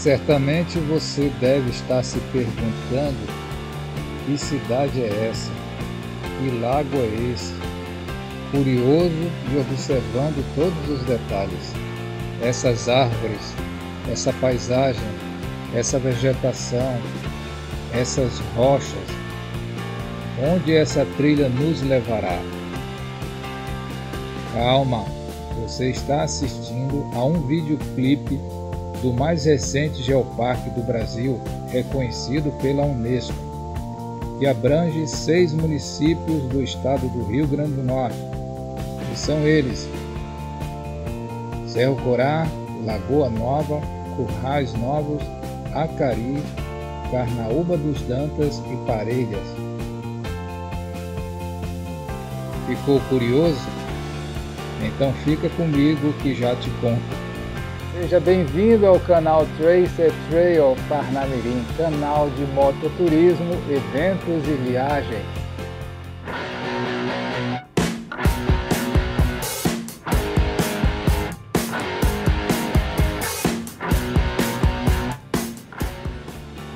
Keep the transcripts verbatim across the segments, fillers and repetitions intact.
Certamente você deve estar se perguntando que cidade é essa, que lago é esse, curioso e observando todos os detalhes, essas árvores, essa paisagem, essa vegetação, essas rochas, onde essa trilha nos levará. Calma, você está assistindo a um videoclipe do mais recente Geoparque do Brasil, reconhecido pela Unesco, que abrange seis municípios do estado do Rio Grande do Norte, que são eles: Cerro Corá, Lagoa Nova, Currais Novos, Acari, Carnaúba dos Dantas e Parelhas. Ficou curioso? Então fica comigo que já te conto. Seja bem-vindo ao canal Tracer Trail Parnamirim, canal de mototurismo, eventos e viagens.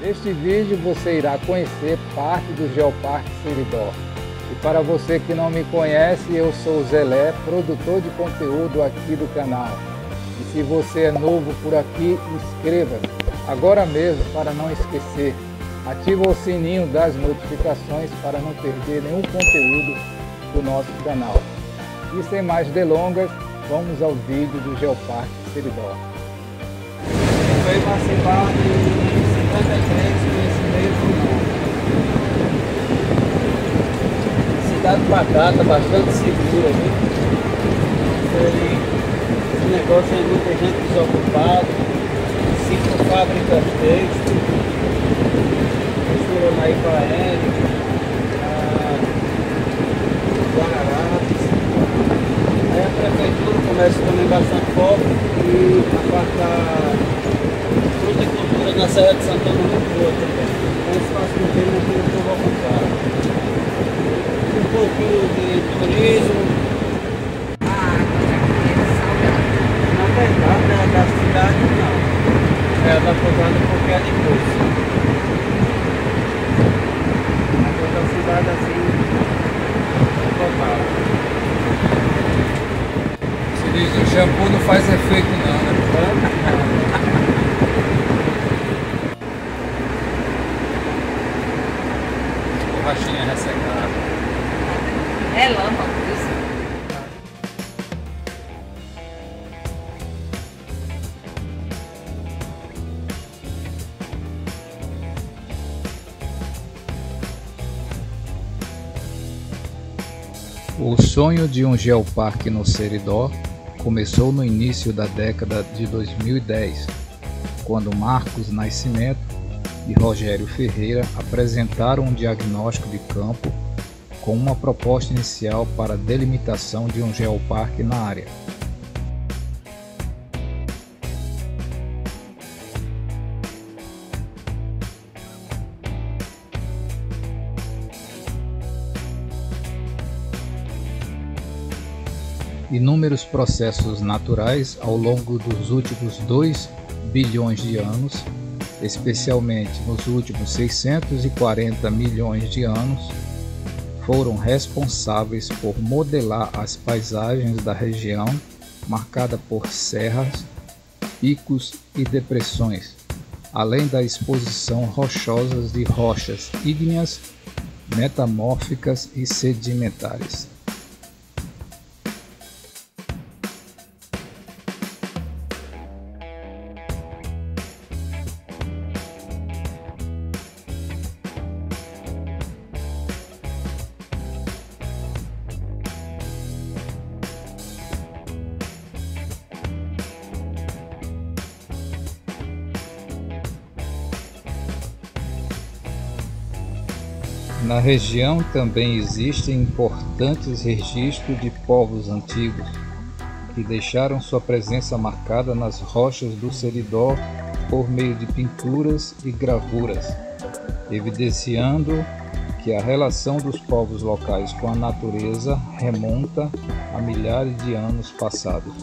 Neste vídeo você irá conhecer parte do Geoparque Seridó. E para você que não me conhece, eu sou o Zelé, produtor de conteúdo aqui do canal. E se você é novo por aqui, inscreva-se agora mesmo para não esquecer. Ativa o sininho das notificações para não perder nenhum conteúdo do nosso canal. E sem mais delongas, vamos ao vídeo do Geoparque Seridó. Foi participar de cinquenta e três nesse mesmo cidade pacata, bastante segura, viu? Esse negócio é muita gente desocupada, cinco fábricas texto, mistura na Ipaéria, Guararapes. Aí a prefeitura começa também bastante pobre e a parte da fruta e cultura na Serra de Santana muito boa também. Então isso faz com que não tenha que eu ocupar. Um pouquinho de turismo. Não é da cidade, não. É da pousada qualquer de coisa. Mas é da cidade assim, total. Se diz que o shampoo não faz efeito, não, né? Não. Borrachinha ressecada. É lama, isso. O sonho de um geoparque no Seridó começou no início da década de dois mil e dez, quando Marcos Nascimento e Rogério Ferreira apresentaram um diagnóstico de campo com uma proposta inicial para a delimitação de um geoparque na área. Inúmeros processos naturais ao longo dos últimos dois bilhões de anos, especialmente nos últimos seiscentos e quarenta milhões de anos, foram responsáveis por modelar as paisagens da região, marcada por serras, picos e depressões, além da exposição rochosa de rochas ígneas, metamórficas e sedimentares. Na região também existem importantes registros de povos antigos, que deixaram sua presença marcada nas rochas do Seridó por meio de pinturas e gravuras, evidenciando que a relação dos povos locais com a natureza remonta a milhares de anos passados.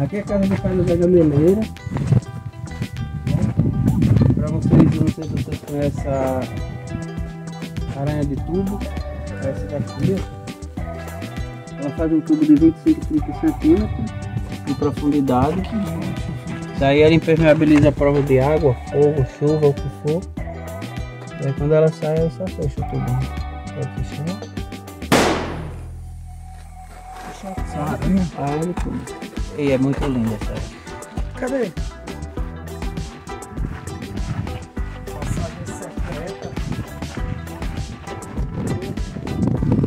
Aqui é a Casa de Pedra de Gameleira. Para vocês, não sei se vocês conhecem a aranha de tubo, essa daqui. Ela faz um tubo de vinte e cinco a trinta centímetros de profundidade. Daí ela impermeabiliza a prova de água, fogo, chuva, o que for. Daí quando ela sai, ela só fecha o tubo. Pode fechar. E é muito linda essa. Cadê? Passagem secreta.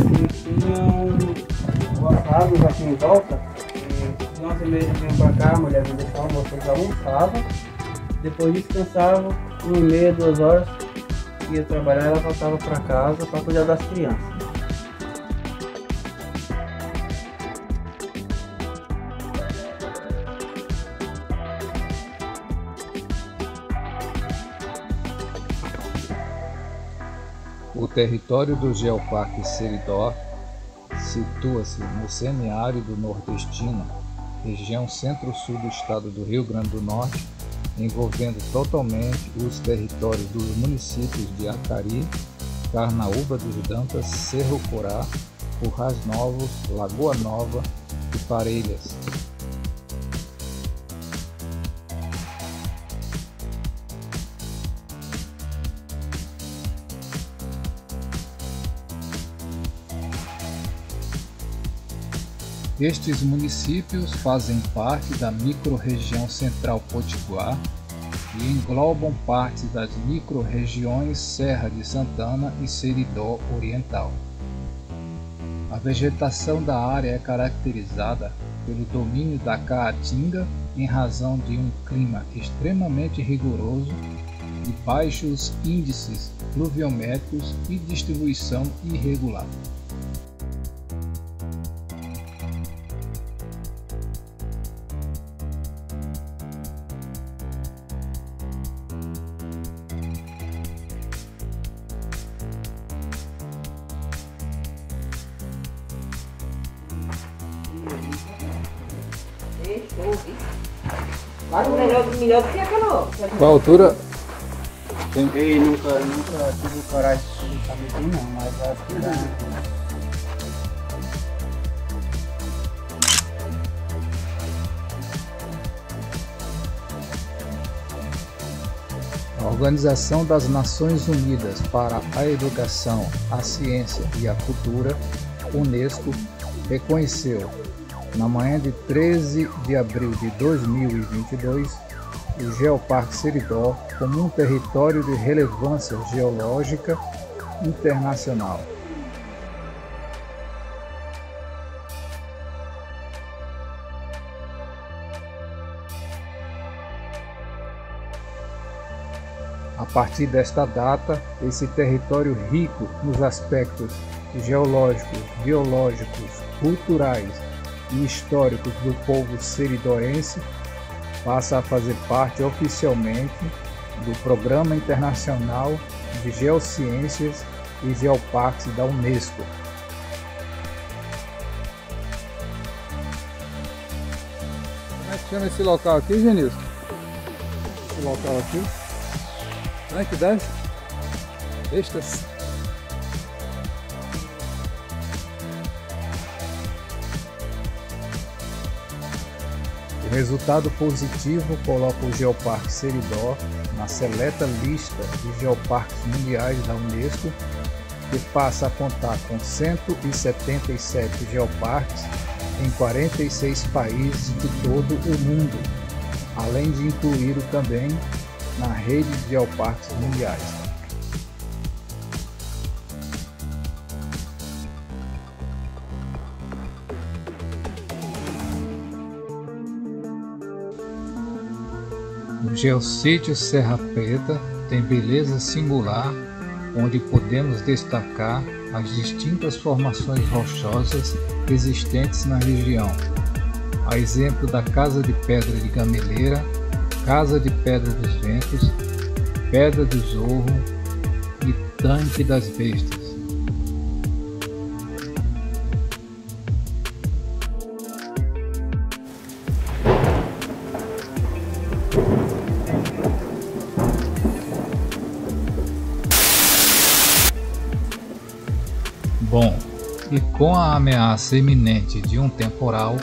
E tinha um asado aqui em volta. Nós e meia vinham pra cá, a mulher não deixava, vocês almoçavam. Depois descansavam, uma e meia, duas horas. Ia trabalhar, ela voltava pra casa pra cuidar das crianças. O território do Geoparque Seridó situa-se no semiárido nordestino, região centro-sul do estado do Rio Grande do Norte, envolvendo totalmente os territórios dos municípios de Acari, Carnaúba dos Dantas, Cerro Corá, Currais Novos, Lagoa Nova e Parelhas. Estes municípios fazem parte da microrregião Central Potiguar e englobam parte das microrregiões Serra de Santana e Seridó Oriental. A vegetação da área é caracterizada pelo domínio da caatinga em razão de um clima extremamente rigoroso e baixos índices pluviométricos e distribuição irregular. Qual a altura? Eu nunca, nunca tive coragem de subir caminho, não, mas acho que dá. A Organização das Nações Unidas para a Educação, a Ciência e a Cultura, UNESCO, reconheceu, na manhã de treze de abril de dois mil e vinte e dois, o Geoparque Seridó como um território de relevância geológica internacional. A partir desta data, esse território rico nos aspectos geológicos, biológicos, culturais e históricos do povo seridoense passa a fazer parte oficialmente do Programa Internacional de Geociências e Geoparques da Unesco. Como é que chama esse local aqui, Genilson? Esse local aqui. Tanque das Bestas. O resultado positivo coloca o Geoparque Seridó na seleta lista de geoparques mundiais da Unesco, que passa a contar com cento e setenta e sete geoparques em quarenta e seis países de todo o mundo, além de incluído também na rede de geoparques mundiais. O Geossítio Serra Preta tem beleza singular, onde podemos destacar as distintas formações rochosas existentes na região, a exemplo da Casa de Pedra de Gameleira, Casa de Pedra dos Ventos, Pedra do Zorro e Tanque das Bestas. e com a ameaça iminente de um temporal,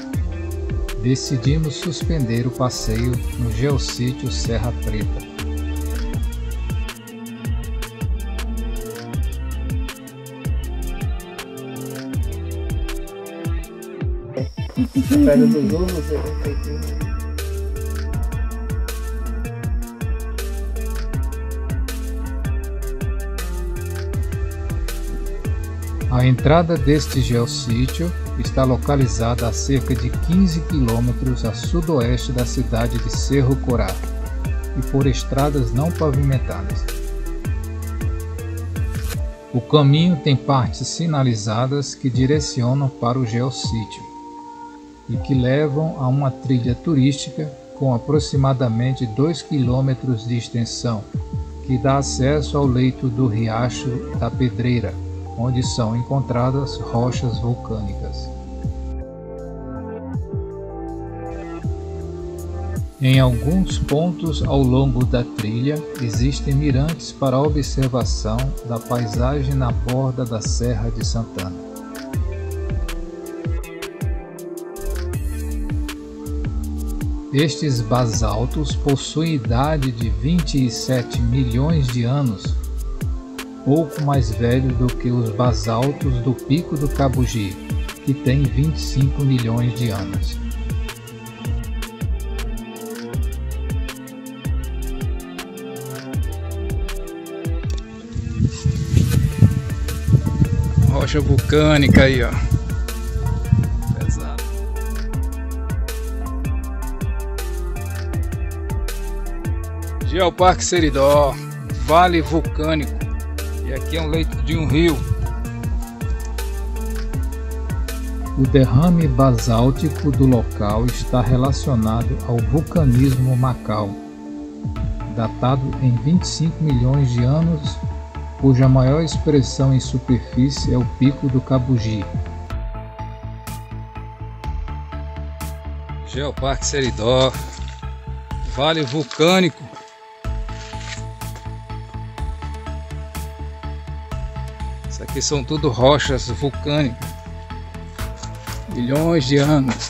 decidimos suspender o passeio no geossítio Serra Preta. Pedra do Zorro, você tem que... A entrada deste geossítio está localizada a cerca de quinze quilômetros a sudoeste da cidade de Cerro Corá e por estradas não pavimentadas. O caminho tem partes sinalizadas que direcionam para o geossítio e que levam a uma trilha turística com aproximadamente dois quilômetros de extensão, que dá acesso ao leito do Riacho da Pedreira, onde são encontradas rochas vulcânicas. Em alguns pontos ao longo da trilha existem mirantes para a observação da paisagem na borda da Serra de Santana. Estes basaltos possuem idade de vinte e sete milhões de anos, pouco mais velho do que os basaltos do Pico do Cabugi, que tem vinte e cinco milhões de anos. Rocha vulcânica aí, ó. Geoparque Seridó, Vale vulcânico, e aqui é um leito de um rio. O derrame basáltico do local está relacionado ao vulcanismo Macau, datado em vinte e cinco milhões de anos, cuja maior expressão em superfície é o Pico do Cabugi. Geoparque Seridó, Vale vulcânico. Isso aqui são tudo rochas vulcânicas, milhões de anos.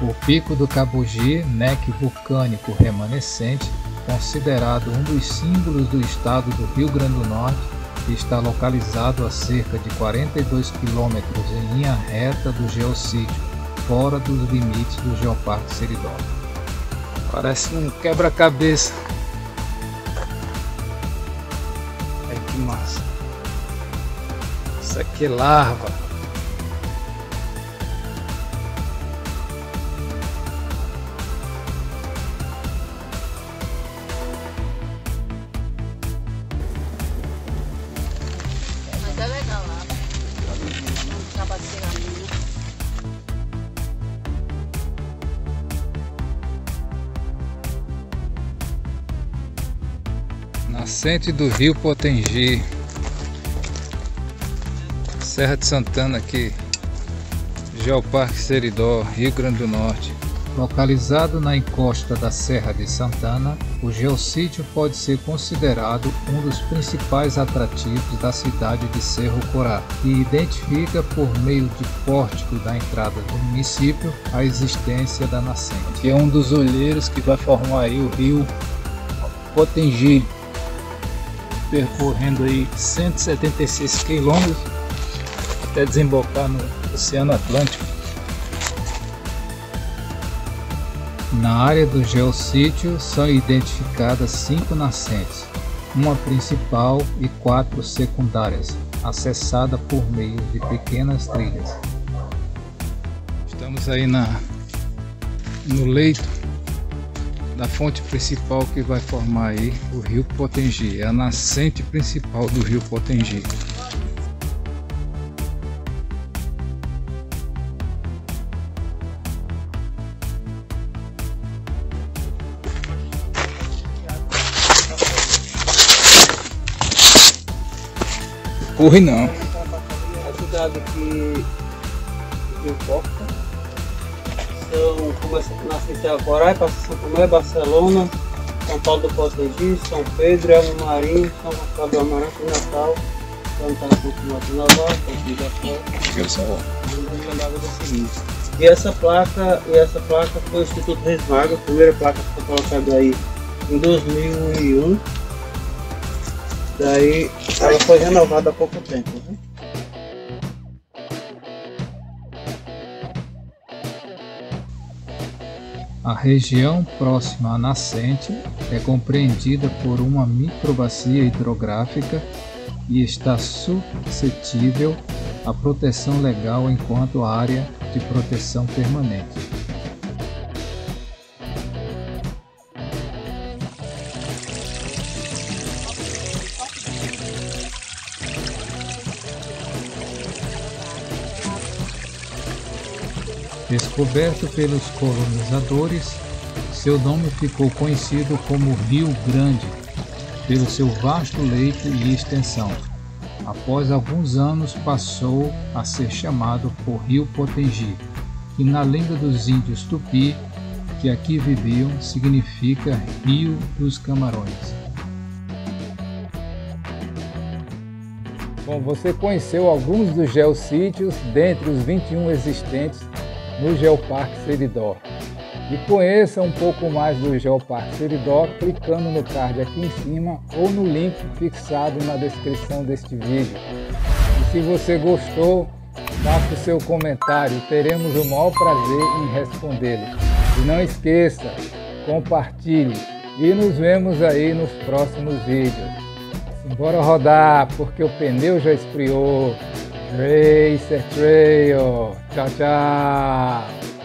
O Pico do Cabugi, neque vulcânico remanescente, considerado um dos símbolos do estado do Rio Grande do Norte, está localizado a cerca de quarenta e dois quilômetros em linha reta do geossítio, fora dos limites do Geoparque Seridó. Parece um quebra-cabeça. Massa. Isso aqui é larva. Mas é legal lá. Nascente do rio Potengi, Serra de Santana aqui, Geoparque Seridó, Rio Grande do Norte. Localizado na encosta da Serra de Santana, o geossítio pode ser considerado um dos principais atrativos da cidade de Cerro Corá, que identifica por meio de pórtico da entrada do município a existência da nascente. Aqui é um dos olheiros que vai formar aí o rio Potengi, percorrendo aí cento e setenta e seis quilômetros até desembocar no Oceano Atlântico. Na área do geossítio são identificadas cinco nascentes, uma principal e quatro secundárias, acessada por meio de pequenas trilhas. Estamos aí na, no leito da fonte principal que vai formar aí o rio Potengi, é a nascente principal do rio Potengi. Corre não. É cuidado que o rio então, começa a nascer até agora, passa São Tomé, Barcelona, São Paulo do Potengi, São Pedro, Alvo Marinho, São Gonçalo do Amarante, Natal, plantar um pouco mais na volta, aqui da fora, e andava da seguinte. E essa placa, e essa placa foi o Instituto Resvargo, a primeira placa que foi colocada aí em dois mil e um. Daí ela foi renovada há pouco tempo, né? A região próxima à nascente é compreendida por uma microbacia hidrográfica e está suscetível à proteção legal enquanto área de proteção permanente. Descoberto pelos colonizadores, seu nome ficou conhecido como Rio Grande, pelo seu vasto leito e extensão. Após alguns anos passou a ser chamado por Rio Potengi, que na lenda dos índios tupi que aqui viviam significa Rio dos Camarões. Bom, você conheceu alguns dos geossítios dentre os vinte e um existentes no Geoparque Seridó. E conheça um pouco mais do Geoparque Seridó clicando no card aqui em cima ou no link fixado na descrição deste vídeo. E se você gostou, faça o seu comentário, teremos o maior prazer em respondê-lo. E não esqueça, compartilhe e nos vemos aí nos próximos vídeos. Bora rodar, porque o pneu já esfriou. Tracer Trail, tchau, tchau!